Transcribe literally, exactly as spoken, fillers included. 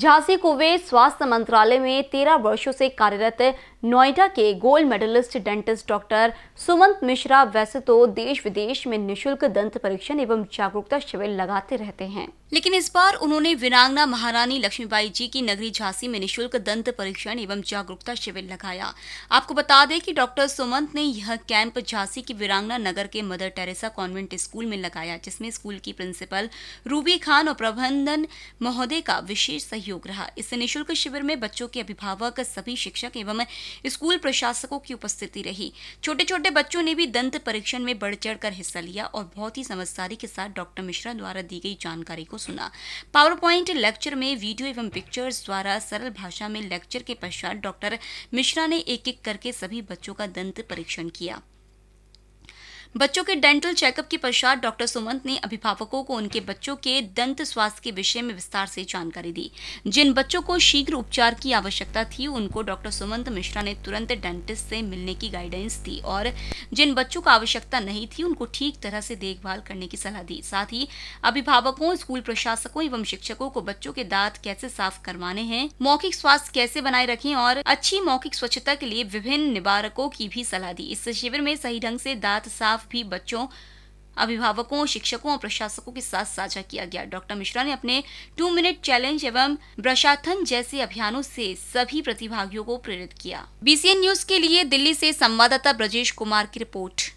झाँसी को वे स्वास्थ्य मंत्रालय में तेरह वर्षों से कार्यरत नोएडा के gold medalist dentist doctor Sumant Mishra वैसे तो देश विदेश में निशुल्क दंत परीक्षण एवं जागरूकता शिविर लगाते रहते हैं, लेकिन इस बार उन्होंने वीरांगना महारानी लक्ष्मीबाई जी की नगरी झाँसी में निशुल्क दंत परीक्षण एवं जागरूकता शिविर लगाया। आपको बता दें कि डॉक्टर सुमंत ने यह कैंप झाँसी की वीरांगना नगर के मदर टेरेसा कॉन्वेंट स्कूल में लगाया, जिसमें स्कूल की प्रिंसिपल रूबी खान और प्रबंधन महोदय का विशेष सहयोग रहा। इस निशुल्क शिविर में बच्चों के अभिभावक, सभी शिक्षक एवं स्कूल प्रशासकों की उपस्थिति रही। छोटे छोटे बच्चों ने भी दंत परीक्षण में बढ़ चढ़ कर हिस्सा लिया और बहुत ही समझदारी के साथ डॉक्टर मिश्रा द्वारा दी गई जानकारी को सुना। पावर पॉइंट लेक्चर में वीडियो एवं पिक्चर्स द्वारा सरल भाषा में लेक्चर के पश्चात डॉक्टर मिश्रा ने एक एक करके सभी बच्चों का दंत परीक्षण किया। बच्चों के डेंटल चेकअप के पश्चात डॉक्टर सुमंत ने अभिभावकों को उनके बच्चों के दंत स्वास्थ्य के विषय में विस्तार से जानकारी दी। जिन बच्चों को शीघ्र उपचार की आवश्यकता थी, उनको डॉक्टर सुमंत मिश्रा ने तुरंत डेंटिस्ट से मिलने की गाइडेंस दी और जिन बच्चों को आवश्यकता नहीं थी, उनको ठीक तरह से देखभाल करने की सलाह दी। साथ ही अभिभावकों, स्कूल प्रशासकों एवं शिक्षकों को बच्चों के दांत कैसे साफ करवाने हैं, मौखिक स्वास्थ्य कैसे बनाए रखें और अच्छी मौखिक स्वच्छता के लिए विभिन्न निवारकों की भी सलाह दी। इस शिविर में सही ढंग से दांत साफ भी बच्चों, अभिभावकों, शिक्षकों और प्रशासकों के साथ साझा किया गया। डॉक्टर मिश्रा ने अपने टू मिनट चैलेंज एवं ब्रशाथन जैसे अभियानों से सभी प्रतिभागियों को प्रेरित किया। बीसीएन न्यूज के लिए दिल्ली से संवाददाता ब्रजेश कुमार की रिपोर्ट।